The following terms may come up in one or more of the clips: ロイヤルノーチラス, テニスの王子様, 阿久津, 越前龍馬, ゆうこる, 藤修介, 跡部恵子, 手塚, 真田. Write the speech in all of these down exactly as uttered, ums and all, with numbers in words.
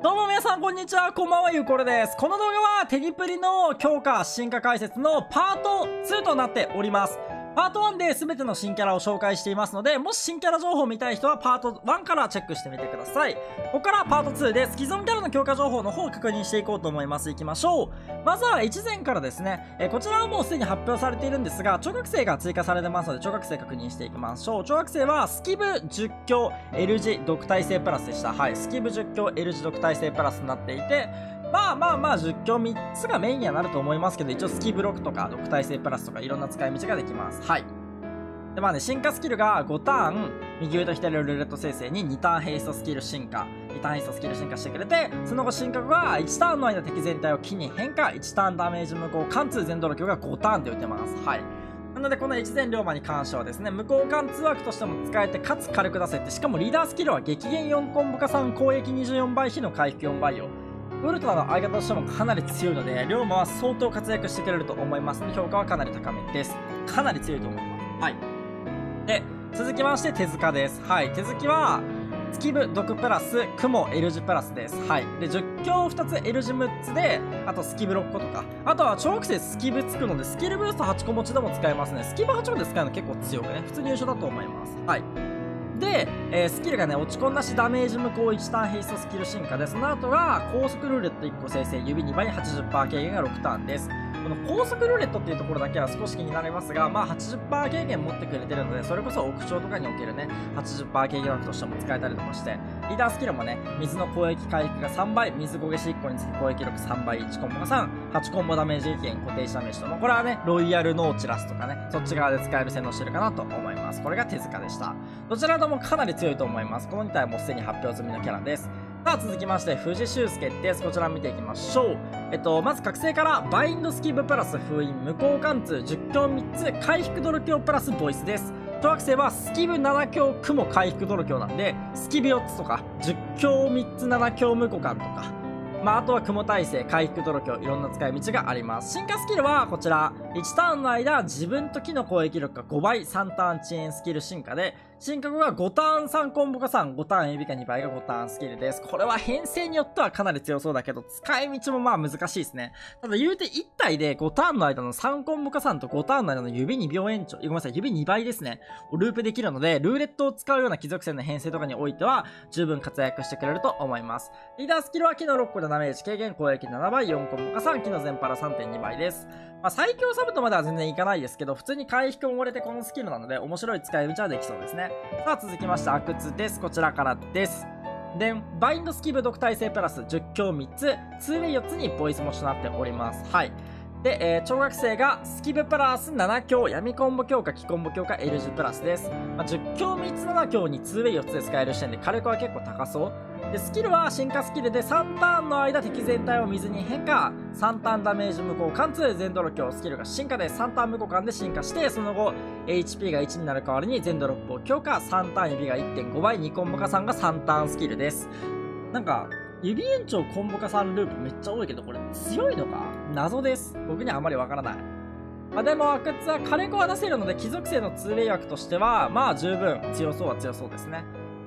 どうも皆さんこんにちは、こんばんは、ゆうこれです。この動画はテニプリの強化進化解説のパートツーとなっております。パートワンで全ての新キャラを紹介していますので、もし新キャラ情報を見たい人はパートワンからチェックしてみてください。ここからパートツーです。既存キャラの強化情報の方を確認していこうと思います。いきましょう。まずはいちぜんからですね、えー、こちらはもうすでに発表されているんですが、聴覚生が追加されてますので、聴覚生確認していきましょう。聴覚生はスキブじゅっ強 L 字毒耐性プラスでした。はい、スキブじゅっ強 L 字毒耐性プラスになっていて、まあまあまあじゅっ強みっつがメインにはなると思いますけど、一応スキブロックとか毒耐性プラスとかいろんな使い道ができます。はい。でまあね、進化スキルがごターン、右上と左上ルーレット生成ににターンヘイストスキル進化、にターンヘイストスキル進化してくれて、その後進化後がいちターンの間敵全体を木に変化、いちターンダメージ無効、貫通全ドロ強がごターンで打てます。はい。なのでこの越前龍馬に関してはですね、無効貫通枠としても使えて、かつ軽く出せて、しかもリーダースキルは激減よんコンボ加算、攻撃にじゅうよんばい、火の回復よんばいよ。ウルトラの相方としてもかなり強いので、龍馬は相当活躍してくれると思いますので、評価はかなり高めです。かなり強いと思います。はい。で、続きまして手塚です。はい。手塚は、月部毒プラス、雲 L 字プラスです。はい。で、じゅっ強ふたつ L 字むっつで、あとスキブろっことか、あとは超学生スキブつくので、スキルブーストはっこ持ちでも使えますね。スキブはっこで使うの結構強くね、普通に優勝だと思います。はい。で、えー、スキルがね、落ち込んだしダメージ無効いちターンヘイストスキル進化で、その後が高速ルーレットいっこ生成、指にばい はちじゅっパーセント 軽減がろくターンです。この高速ルーレットっていうところだけは少し気になりますが、まあ はちじゅっパーセント 軽減持ってくれてるので、それこそ屋上とかにおけるね、はちじゅっパーセント 軽減枠としても使えたりとかして、リーダースキルもね、水の攻撃回復がさんばい、水焦げしいっこにつき攻撃力さんばい、いちコンボがさん、はちコンボダメージ減固定したダメージとも、これはね、ロイヤルノーチラスとかね、そっち側で使える性能してるかなと思います。これが手塚でした。どちらともかなり強いと思います。このに体はもうすでに発表済みのキャラです。さあ続きまして、藤修介です。こちら見ていきましょう。えっと、まず覚醒から、バインドスキブプラス封印、無効貫通、じゅっ強みっつ、回復泥強プラスボイスです。小学生はスキブなな強、雲回復泥強なんで、スキブよっつとか、じゅっ強みっつ、なな強無効貫とか、まあ、あとは雲耐性、回復泥強、いろんな使い道があります。進化スキルはこちら、いちターンの間、自分と木の攻撃力がごばい、さんターン遅延スキル進化で、進化後がごターンさんコンボかさん、ごターンエビかにばいがごターンスキルです。これは編成によってはかなり強そうだけど、使い道もまあ難しいですね。ただ言うていち体でごターンの間のさんコンボかさんとごターンの間の指にびょう延長、ごめんなさい、指にばいですね。ループできるので、ルーレットを使うような貴族戦の編成とかにおいては、十分活躍してくれると思います。リーダースキルは木のろっこでダメージ軽減、攻撃ななばい、よんコンボかさん、木の全パラ さんてんにばいです。まあ最強サブとまでは全然いかないですけど、普通に回避も折れてこのスキルなので、面白い使い道はできそうですね。さあ続きまして阿久津です。こちらからです。でバインドスキブ毒耐性プラスじゅっ強みっつ、 ツーウェイよっつにボイスもとなっております。はい。で、えー、小学生がスキブプラスなな強闇コンボ強化気コンボ強化 L 字プラスです、まあ、じゅっ強みっつなな強に ツーウェイよっつで使える視点で軽くは結構高そうで、スキルは進化スキルでさんターンの間敵全体を水に変化、さんターンダメージ無効貫通全泥強、スキルが進化でさんターン無効間で進化して、その後 エイチピー がいちになる代わりに全ドロップを強化、さんターン指が いってんご 倍、にコンボ化さんがさんターンスキルです。なんか指延長コンボ化さんループめっちゃ多いけど、これ強いのか謎です。僕にはあまりわからない。まあ、でも阿久津は軽くは出せるので、貴族性の ツーウェイ 枠としてはまあ十分強そうは強そうですね。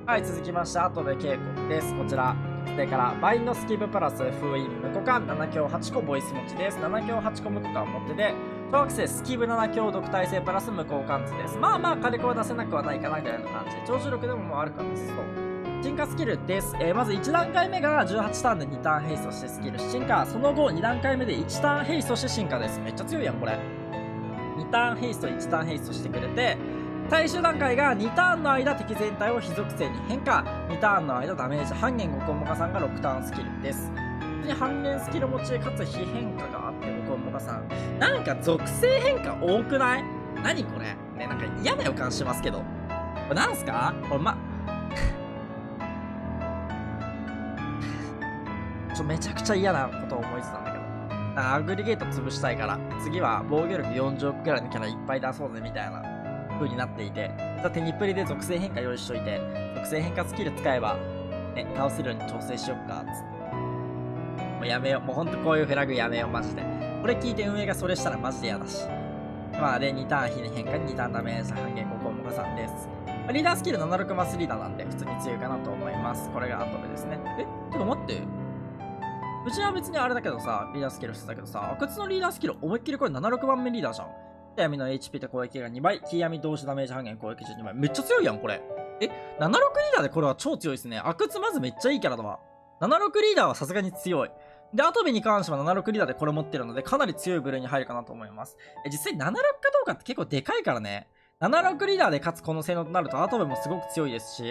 はい。続きまして跡部恵子です。こちらそれからバインドスキブプラス封印無効間なな強はち個ボイス持ちです。なな強はち個無効間を持ってで、小学生スキブなな強毒耐性プラス無効貫通です。まあまあ軽くは出せなくはないかなみたいな感じで、長寿力でももうあるかなそう。進化スキルです、えー、まずいち段階目がじゅうはちターンでにターンヘイストしてスキル進化、その後に段階目でいちターンヘイストして進化です。めっちゃ強いやんこれ。にターンヘイストいちターンヘイストしてくれて、最終段階がにターンの間敵全体を火属性に変化、にターンの間ダメージ半減ごコンボ加算がろくターンスキルです。半減スキル持ちかつ非変化があってごコンボ加算、なんか属性変化多くない？何これね、なんか嫌な予感しますけど、これなんすかこれ。まめちゃくちゃ嫌なことを思いついたんだけど、アグリゲート潰したいから次は防御力よんじゅう億くらいのキャラいっぱい出そうぜみたいな風になっていて、テニプリで属性変化用意しといて、属性変化スキル使えば、ね、倒せるように調整しよっかっつって、もうやめよう、もうほんとこういうフラグやめようマジで。これ聞いて運営がそれしたらマジで嫌だし。まあでにターン火に変化ににターンダメージ半減ごコンボさんです。リーダースキルななじゅうろくマスリーダーなんで普通に強いかなと思います。これがアトムですね。えちょっと待って、うちは別にあれだけどさ、リーダースキルしてたけどさ、阿久津のリーダースキル思いっきりこれななじゅうろくばんめリーダーじゃん。黄闇の エイチピー と攻撃がにばい、黄闇同士ダメージ半減攻撃じゅうにばい。めっちゃ強いやん、これ。え、ななじゅうろくリーダーでこれは超強いですね。阿久津まずめっちゃいいキャラだわ。ななじゅうろくリーダーはさすがに強い。で、アトビに関してはななじゅうろくリーダーでこれ持ってるので、かなり強い部類に入るかなと思います。え、実際ななじゅうろくかどうかって結構でかいからね。ななじゅうろくリーダーで勝つこの性能となるとアトビもすごく強いですし、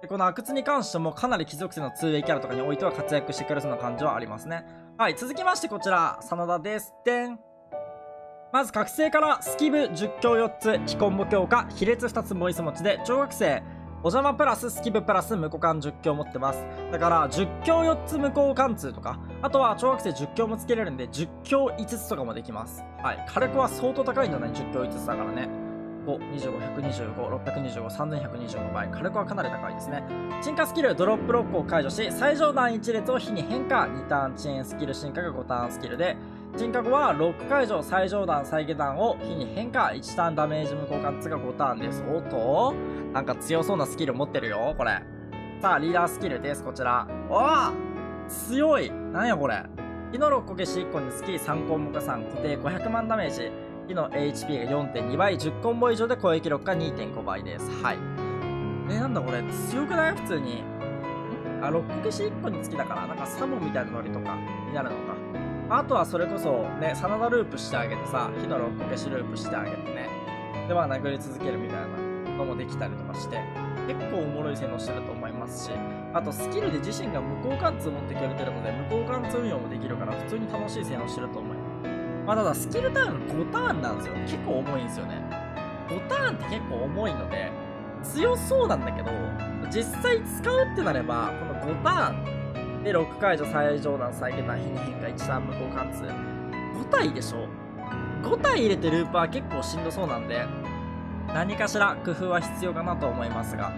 でこの阿久津に関してもかなり貴族性の ツーウェイ キャラとかにおいては活躍してくれそうな感じはありますね。はい、続きましてこちら、真田です。でん。まず覚醒からスキブじゅっ強よっつ、非コンボ強化、比列ふたつモイス持ちで、超覚醒、お邪魔プラススキブプラス無効貫じゅっ強持ってます。だからじゅっ強よっつ無効貫通とか、あとは超覚醒じゅっ強もつけれるんでじゅっ強いつつとかもできます。はい、軽くは相当高いんじゃない ?じゅっ 強いつつだからね。ご、にじゅうご、ひゃくにじゅうご、ろっぴゃくにじゅうご、さんぜんひゃくにじゅうごばい。火力はかなり高いですね。進化スキル、ドロップロックを解除し、最上段いち列を火に変化。にターン遅延スキル、進化がごターンスキルで、進化後はロック解除、最上段、最下段を火に変化。いちターンダメージ無効貫通がごターンです。おっとなんか強そうなスキル持ってるよ、これ。さあ、リーダースキルです、こちら。おぉ強いなんやこれ。火のろっこ消しいっこにつき、さんコンボ加算、固定ごひゃくまんダメージ。火の エイチピー が よんてんに 倍、じゅっコンボ以上で攻撃力が にてんご 倍です。はい。え、なんだこれ、強くない普通に。あ、ロック消しいっこにつきだから、なんかサボンみたいなノリとかになるのか。あとはそれこそ、ね、真田ループしてあげてさ、火のロック消しループしてあげてね。で、まあ殴り続けるみたいなのもできたりとかして、結構おもろい性能してると思いますし、あとスキルで自身が無効貫通持ってくれてるので、無効貫通運用もできるから、普通に楽しい性能してると思います。まあただスキルターンごターンなんですよ。結構重いんですよね。ごターンって結構重いので、強そうなんだけど、実際使うってなれば、このごターンでろっ解除、最上段、最下段、火に変化、いちターン無効貫通。ご体でしょ。ご体入れてループは結構しんどそうなんで、何かしら工夫は必要かなと思いますが。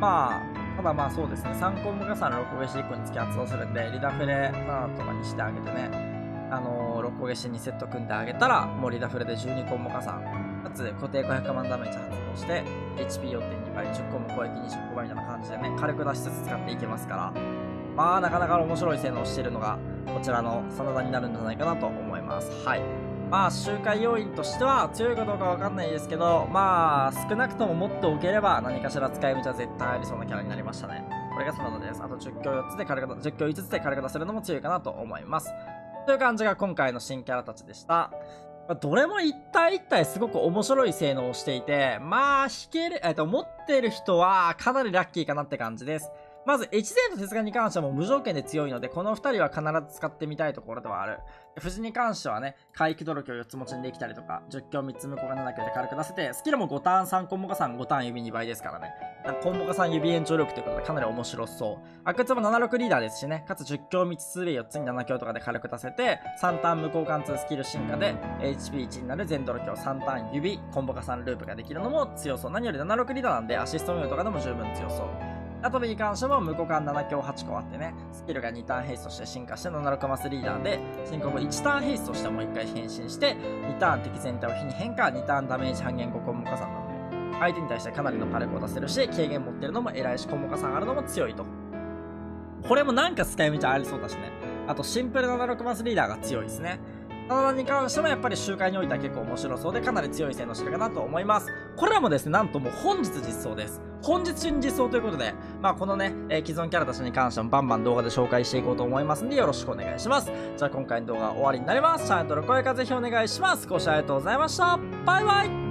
まあ、ただまあそうですね。さんコンボ加算ろっこ消しいっこにつき発動するんで、リダフレななとかにしてあげてね。あのー、ろっこ消しにセット組んであげたら、もうリダフルでじゅうにコンボ加算、かつ固定ごひゃくまんダメージ発動して、エイチピーよんてんに 倍、じゅっコンボ攻撃にじゅうご倍みたいな感じでね、軽く出しつつ使っていけますから、まあ、なかなか面白い性能をしているのが、こちらの真田になるんじゃないかなと思います。はい。まあ、周回要因としては、強いかどうかわかんないですけど、まあ、少なくとも持っておければ、何かしら使い道は絶対ありそうなキャラになりましたね。これが真田です。あとじゅっ強よっつで軽く、じゅっ強いつつで軽く出せるのも強いかなと思います。という感じが今回の新キャラたちでした。どれも一体一体すごく面白い性能をしていて、まあ、引ける、えっと、持ってる人はかなりラッキーかなって感じです。まず、越前と手塚に関してはもう無条件で強いので、このふたりは必ず使ってみたいところではある。富士に関してはね、回帰泥強よっつ持ちにできたりとか、じゅっ強みっつ無効がなな強で軽く出せて、スキルもごターンさんコンボ加算ごターン指に倍ですからね。コンボ加算指延長力ということでかなり面白そう。阿久津もななじゅうろくリーダーですしね、かつじゅっ強みっつ ツーウェイよっつになな強とかで軽く出せて、さんターン無効貫通スキル進化で、エイチピーいち になる全泥強さんターン指、コンボ加算ループができるのも強そう。何よりななじゅうろくリーダーなんで、アシスト運用とかでも十分強そう。アトビに関しても無効貫なな強はっ個あってね、スキルがにターンヘイストして進化してななじゅうろくマスリーダーで、進行後いちターンヘイストしてもういっかい変身して、にターン敵全体を火に変化、にターンダメージ半減ごコンボ加算なので、相手に対してかなりの火力を出せるし、軽減持ってるのも偉いし、コンボ加算あるのも強いと。これもなんか使い道ありそうだしね。あとシンプルななじゅうろくマスリーダーが強いですね。真田に関してもやっぱり周回においては結構面白そうで、かなり強い性能してるかなと思います。これらもですね、なんともう本日実装です。本日中に実装ということで、まあこのね、えー、既存キャラたちに関してもバンバン動画で紹介していこうと思いますんで、よろしくお願いします。じゃあ今回の動画は終わりになります。チャンネル登録、高評価ぜひお願いします。ご視聴ありがとうございました。バイバイ。